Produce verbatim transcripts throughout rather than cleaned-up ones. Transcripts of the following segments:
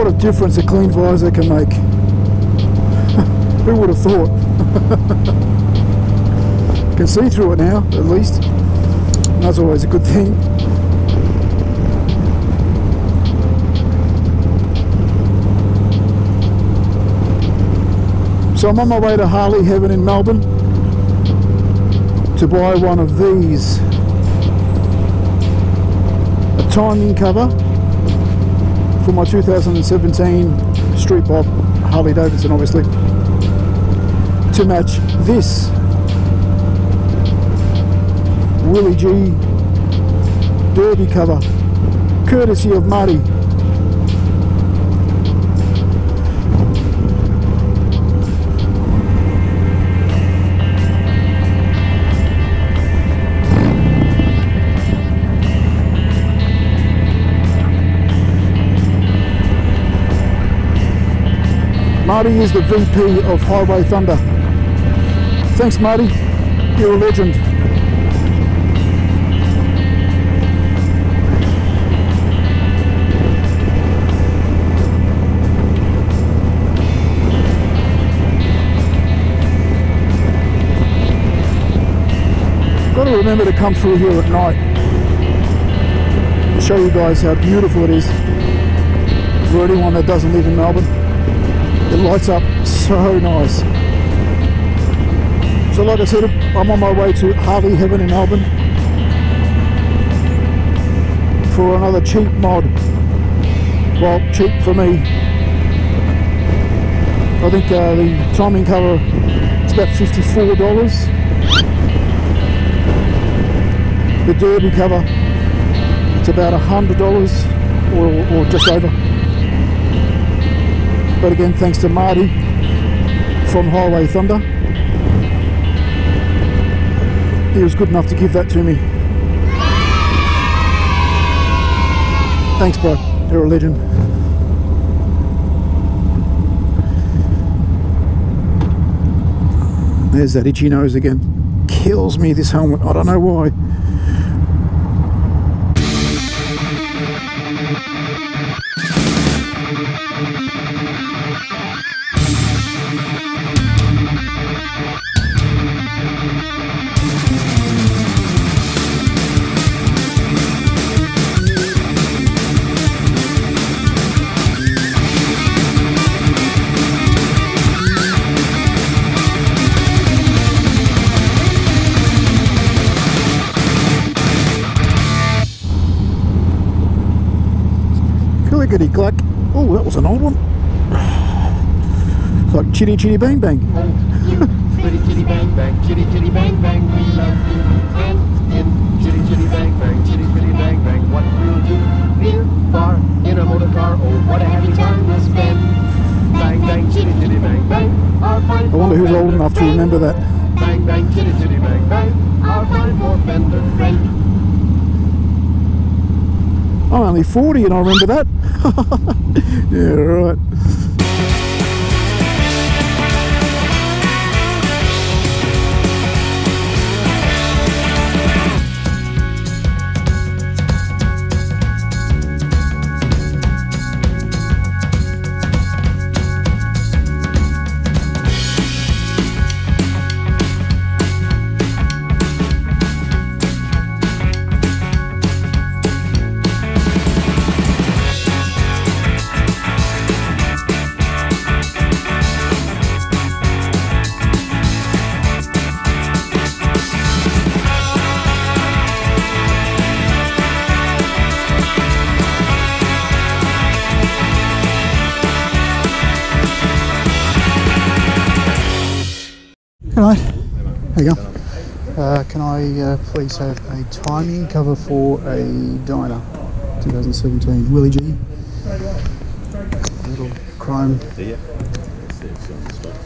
What a difference a clean visor can make. Who would have thought? Can see through it now, at least. And that's always a good thing. So I'm on my way to Harley Heaven in Melbourne to buy one of these. A timing cover for my two thousand seventeen Street Bob Harley Davidson, obviously, to match this Willie G derby cover, courtesy of Marty. Marty is the V P of Highway Thunder. Thanks, Marty. You're a legend. Got to remember to come through here at night. I'll show you guys how beautiful it is for anyone that doesn't live in Melbourne. It lights up so nice. So like I said, I'm on my way to Harley Heaven in Melbourne for another cheap mod. Well, cheap for me. I think uh, the timing cover is about fifty-four dollars. The derby cover, it's about one hundred dollars or, or just over. But again, thanks to Marty from Highway Thunder. He was good enough to give that to me. Thanks, bro. You're a legend. There's that itchy nose again. Kills me, this helmet. I don't know why. Clickety-clack. Oh, that was an old one. It's like chitty chitty bang bang. Chitty chitty bang bang, chitty chitty bang bang, we love you. And in chitty chitty bang bang, chitty chitty bang bang, what we'll do near, far, in a motor car, oh what a happy time we'll spend. Bang bang, chitty chitty bang bang, our fine. I wonder who's old enough to remember that. Bang bang, chitty chitty bang bang, our fine four-fender friend. I'm only forty and I remember that. Yeah, right. There you go. Uh, can I uh, please have a timing cover for a Dyna twenty seventeen Willie G? Little chrome. See ya. See ya. See ya.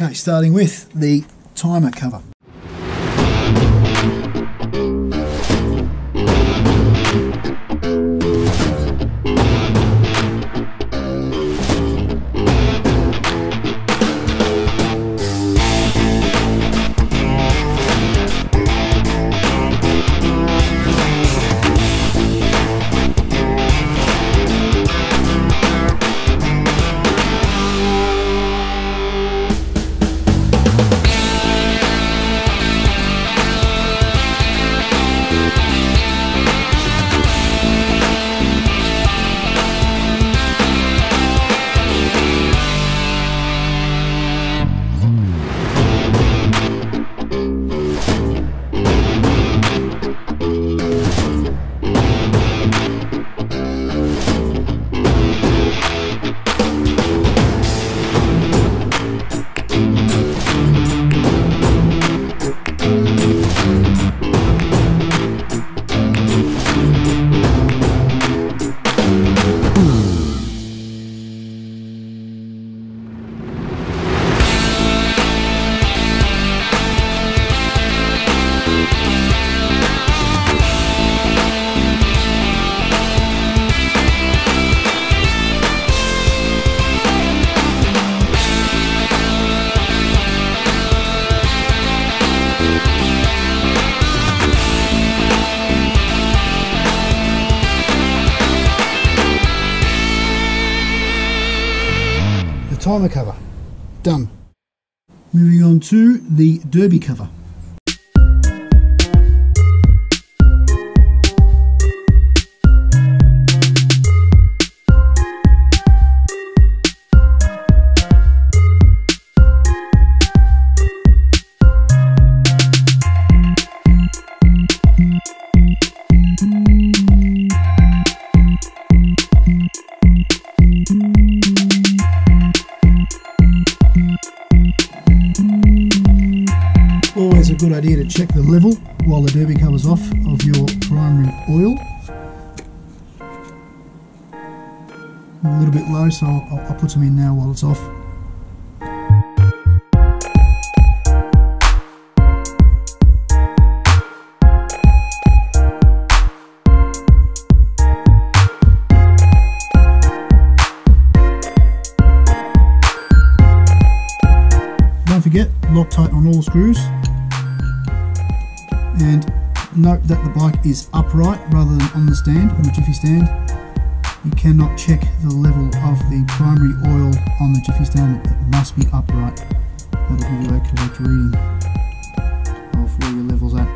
Okay, starting with the timer cover. Timer cover done. Moving on to the derby cover. Good idea to check the level while the derby cover's off of your primary oil. I'm a little bit low, so I'll, I'll put some in now while it's off. Don't forget, Loctite on all screws. And note that the bike is upright rather than on the stand, on the jiffy stand. You cannot check the level of the primary oil on the jiffy stand, it must be upright. That'll give you a correct reading of where your level's at.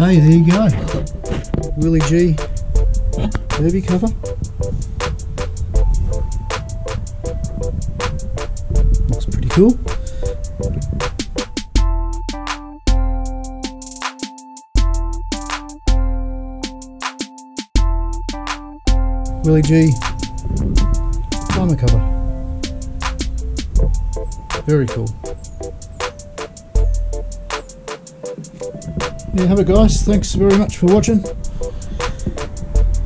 Hey, there you go. Willie G derby cover. Looks pretty cool. Willie G timer cover. Very cool. There you have it, guys. Thanks very much for watching.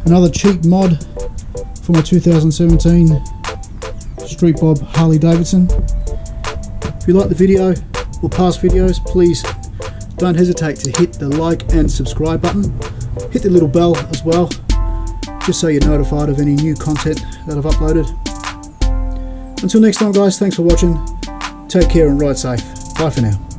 Another cheap mod for my two thousand seventeen Street Bob Harley Davidson. If you like the video or past videos, please don't hesitate to hit the like and subscribe button. Hit the little bell as well, just so you're notified of any new content that I've uploaded. Until next time, guys, thanks for watching. Take care and ride safe. Bye for now.